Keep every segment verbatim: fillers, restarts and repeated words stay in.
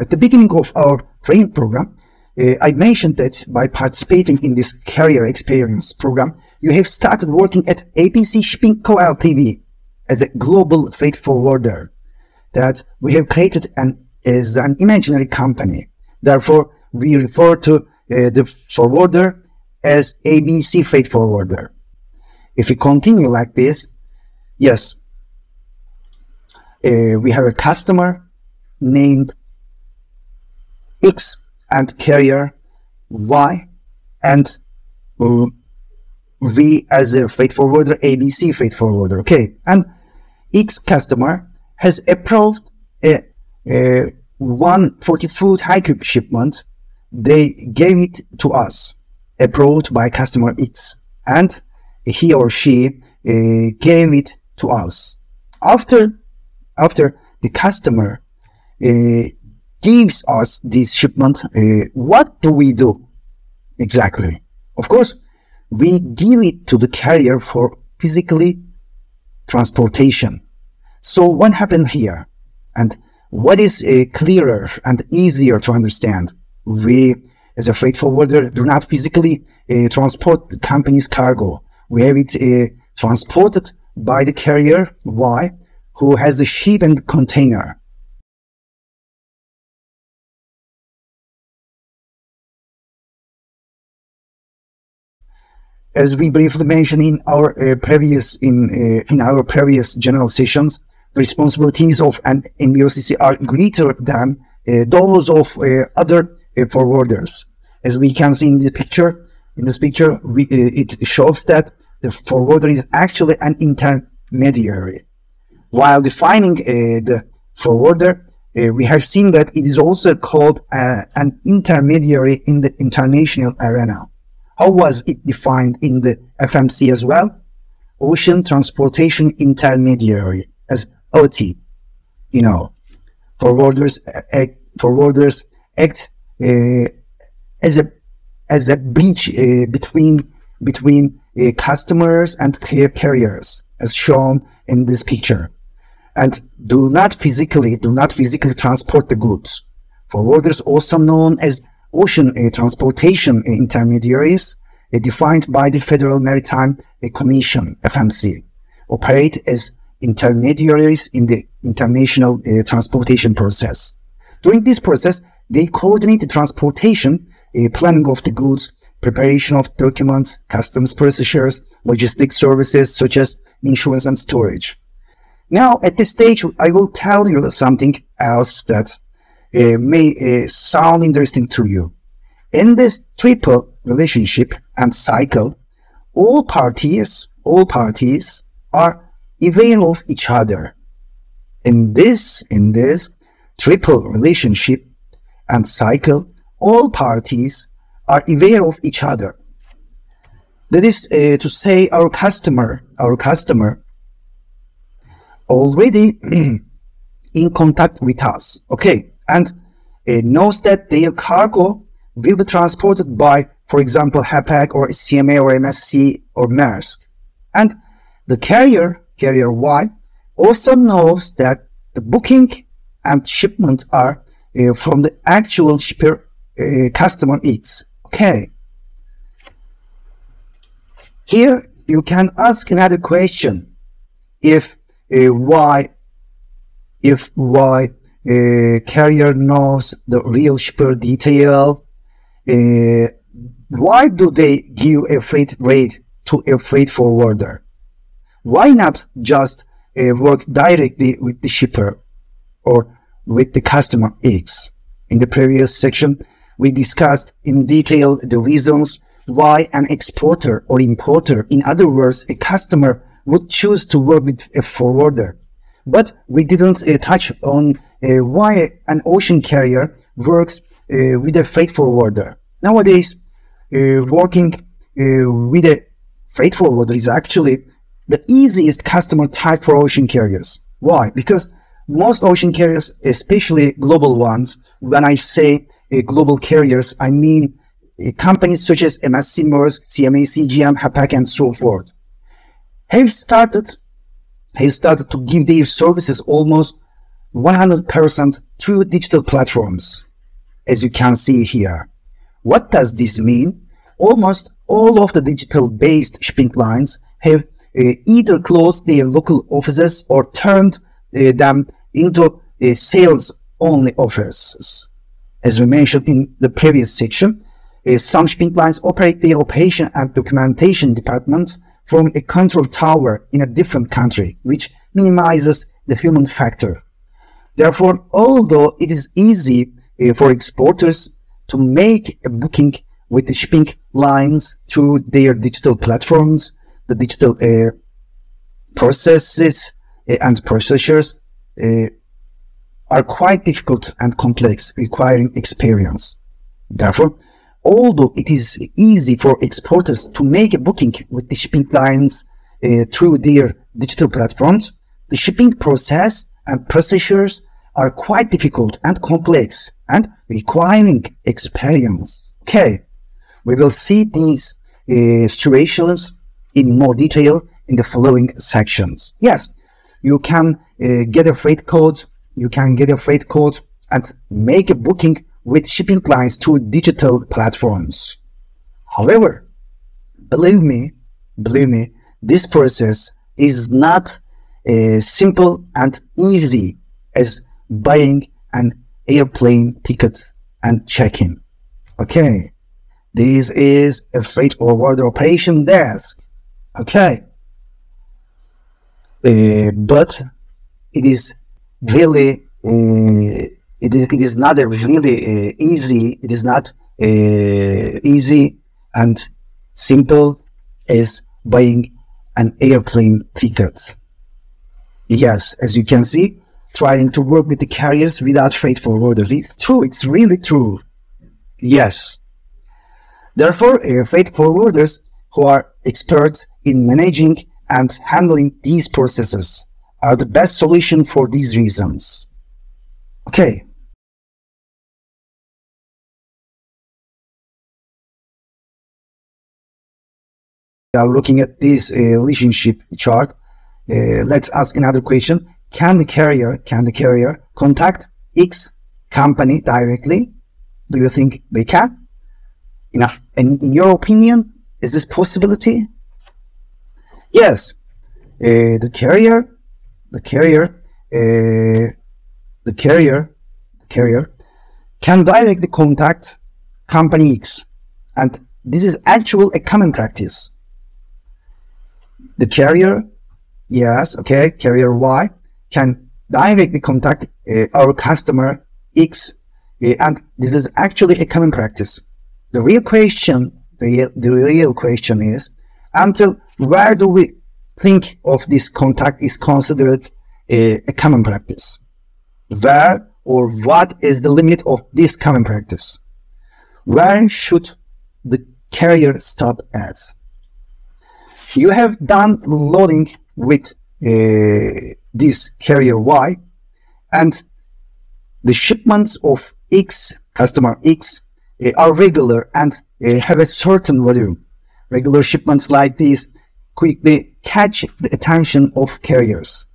At the beginning of our training program, uh, I mentioned that by participating in this Career Experience program, you have started working at A B C Shipping Co Ltd as a global freight forwarder, that we have created an, as an imaginary company. Therefore, we refer to uh, the forwarder as A B C Freight Forwarder. If we continue like this, yes, uh, we have a customer named X and carrier Y, and uh, we as a freight forwarder, A B C Freight Forwarder, okay? And X customer has approved a, a one hundred forty foot high cube shipment. They gave it to us, approved by customer X, and he or she uh, gave it to us. After, after the customer uh, gives us this shipment, uh, what do we do exactly? Of course, we give it to the carrier for physically transportation. So what happened here? And what is uh, clearer and easier to understand? We, as a freight forwarder, do not physically uh, transport the company's cargo. We have it uh, transported by the carrier Y, who has the ship and container. As we briefly mentioned in our uh, previous in uh, in our previous general sessions, the responsibilities of an N V O C C are greater than uh, those of uh, other uh, forwarders. As we can see in the picture, in this picture, we, uh, it shows that the forwarder is actually an intermediary. While defining uh, the forwarder, uh, we have seen that it is also called uh, an intermediary in the international arena. How was it defined in the F M C as well? Ocean Transportation Intermediary, as O T. You know, forwarders act, forwarders act uh, as a as a bridge uh, between between uh, customers and carriers, as shown in this picture, and do not physically do not physically transport the goods. Forwarders, also known as Ocean uh, Transportation uh, Intermediaries, uh, defined by the Federal Maritime uh, Commission, F M C, operate as intermediaries in the international uh, transportation process. During this process, they coordinate the transportation, uh, planning of the goods, preparation of documents, customs procedures, logistic services such as insurance and storage. Now, at this stage, I will tell you something else that Uh, may uh, sound interesting to you. In this triple relationship and cycle, all parties, all parties are aware of each other. In this, in this triple relationship and cycle, all parties are aware of each other. That is uh, to say, our customer, our customer, already in contact with us. Okay. And uh, knows that their cargo will be transported by, for example, Hapag or C M A or M S C or Maersk. And the carrier, carrier Y, also knows that the booking and shipment are uh, from the actual shipper, uh, customer X. Okay. Here you can ask another question. If uh, Y, if Y. Uh, carrier knows the real shipper detail, uh, why do they give a freight rate to a freight forwarder? Why not just uh, work directly with the shipper or with the customer X? In the previous section, we discussed in detail the reasons why an exporter or importer, in other words, a customer, would choose to work with a forwarder. But we didn't uh, touch on uh, why an ocean carrier works uh, with a freight forwarder. Nowadays, uh, working uh, with a freight forwarder is actually the easiest customer type for ocean carriers. Why? Because most ocean carriers, especially global ones — when I say uh, global carriers, I mean uh, companies such as M S C, Maersk, C M A, C G M, Hapag, and so forth — have started Have started to give their services almost one hundred percent through digital platforms, as you can see here. What does this mean? Almost all of the digital-based shipping lines have uh, either closed their local offices or turned uh, them into uh, sales-only offices. As we mentioned in the previous section, uh, some shipping lines operate their operation and documentation departments from a control tower in a different country, which minimizes the human factor. Therefore, although it is easy uh, for exporters to make a booking with the shipping lines through their digital platforms, the digital uh, processes uh, and processors uh, are quite difficult and complex, requiring experience. Therefore, although it is easy for exporters to make a booking with the shipping lines uh, through their digital platforms, the shipping process and processors are quite difficult and complex and requiring experience. Okay, we will see these uh, situations in more detail in the following sections. Yes, you can uh, get a freight code, you can get a freight code and make a booking with shipping lines through digital platforms. However, believe me, believe me, this process is not uh, simple and easy as buying an airplane ticket and check-in. Okay, this is a freight forwarder operation desk. Okay, uh, but it is really uh, it is it is not a really uh, easy. It is not uh, easy and simple as buying an airplane ticket. Yes, as you can see, trying to work with the carriers without freight forwarders. It's true. It's really true. Yes. Therefore, uh, freight forwarders who are experts in managing and handling these processes are the best solution for these reasons. Okay. We are looking at this uh, relationship chart. Uh, let's ask another question. Can the carrier, can the carrier contact X company directly? Do you think they can? Enough. And in your opinion, is this possibility? Yes, uh, the carrier, the carrier, uh, the carrier, the carrier can directly contact company X, and this is actually a common practice. The carrier, yes, okay, carrier Y can directly contact uh, our customer X, uh, and this is actually a common practice. The real question, the real, the real question is, until where do we think of this contact is considered a, a common practice? Where or what is the limit of this common practice? Where should the carrier stop at? You have done loading with uh, this carrier Y, and the shipments of X, customer X, Uh, are regular and uh, have a certain volume. Regular shipments like these quickly catch the attention of carriers.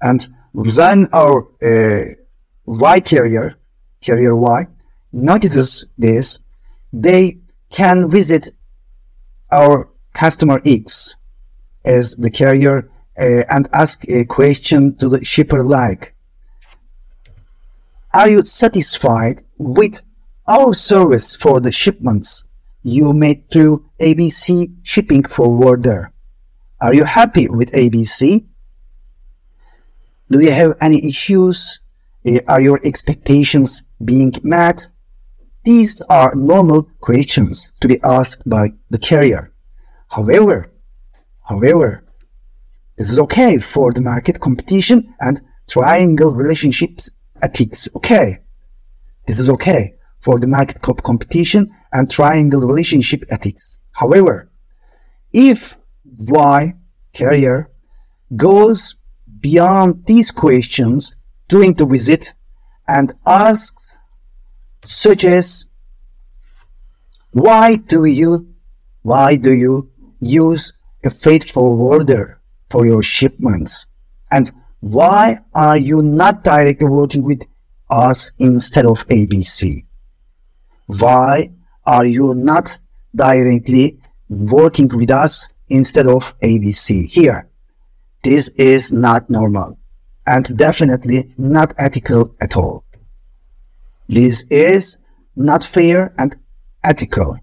And when our uh, Y carrier, carrier Y, notices this, they can visit our customer X as the carrier uh, and ask a question to the shipper like, are you satisfied with our service for the shipments you made through A B C Shipping Forwarder? Are you happy with A B C? Do you have any issues? Are your expectations being met? These are normal questions to be asked by the carrier. However, however, this is okay for the market competition and triangle relationships ethics. Okay, this is okay for the market competition and triangle relationship ethics. However, if Y carrier goes beyond these questions during the visit and asks such as, why do you why do you use a freight forwarder for your shipments, and Why are you not directly working with us instead of A B C? Why are you not directly working with us instead of A B C? Here, this is not normal and definitely not ethical at all. This is not fair and ethical.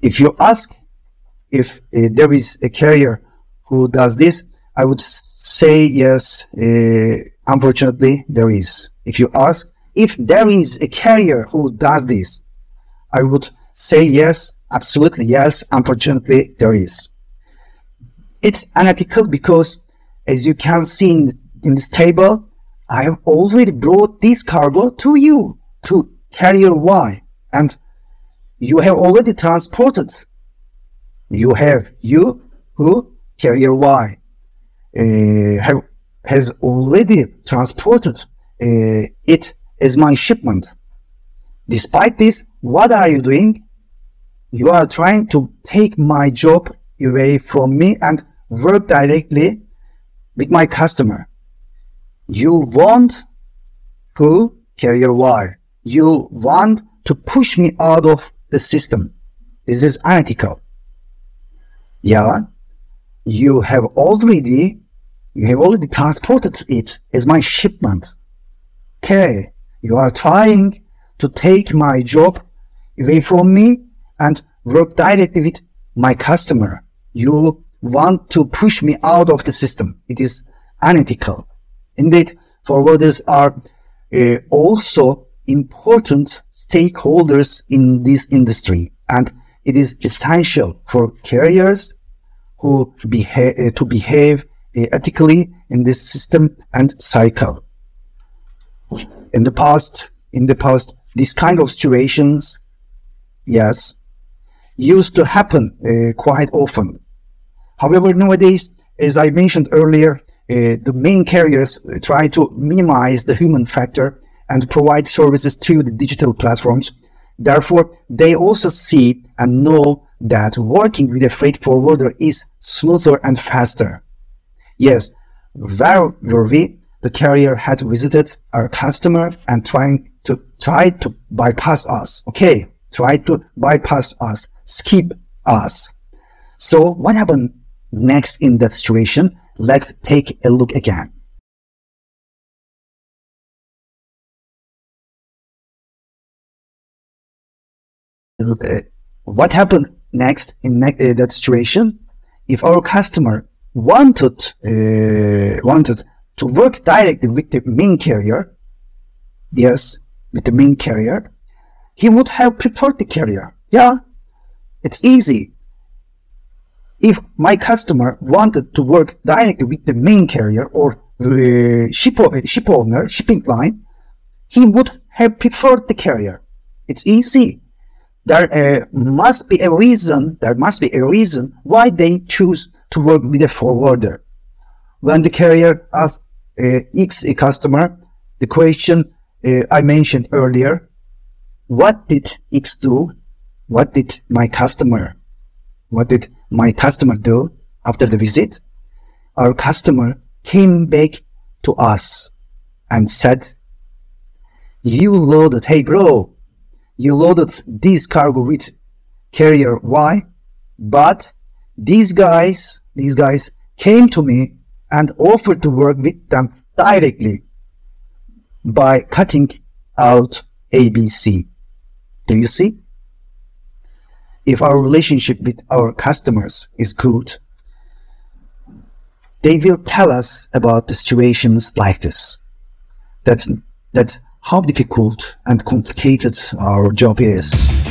If you ask if uh, there is a carrier who does this, I would say yes, uh, unfortunately there is. If you ask if there is a carrier who does this, I would say yes, absolutely yes, unfortunately there is. It's unethical because, as you can see in, in this table, I have already brought this cargo to you, to carrier Y, and you have already transported. You have you who carrier Y uh, have, has already transported uh, it as my shipment. Despite this, what are you doing? You are trying to take my job away from me and work directly with my customer. You want to carrier Y. You want to push me out of the system. This is unethical. Yeah, you have already you have already transported it as my shipment. Okay, you are trying to take my job away from me and work directly with my customer. You want to push me out of the system. It is unethical. Indeed, forwarders are uh, also important stakeholders in this industry, and it is essential for carriers who behave, uh, to behave uh, ethically in this system and cycle. In the past, in the past, these kind of situations, yes, used to happen uh, quite often. However, nowadays, as I mentioned earlier, uh, the main carriers try to minimize the human factor and provide services through the digital platforms. Therefore, they also see and know that working with a freight forwarder is smoother and faster. Yes, where were we? The carrier had visited our customer and trying to try to bypass us. Okay, try to bypass us, skip us. So what happened next in that situation? Let's take a look again. Uh, what happened next in ne uh, that situation? If our customer wanted uh, wanted to work directly with the main carrier, yes, with the main carrier, he would have preferred the carrier. Yeah, it's easy. If my customer wanted to work directly with the main carrier or uh, ship, ship owner, shipping line, he would have preferred the carrier. It's easy. There uh, must be a reason, there must be a reason why they choose to work with a forwarder. When the carrier asks uh, X a customer the question uh, I mentioned earlier, what did X do? What did my customer, what did my customer do after the visit? Our customer came back to us and said, you loaded, hey bro, you loaded this cargo with carrier Y, but these guys, these guys came to me and offered to work with them directly by cutting out A B C. Do you see? If our relationship with our customers is good, they will tell us about the situations like this. That's, that's how difficult and complicated our job is.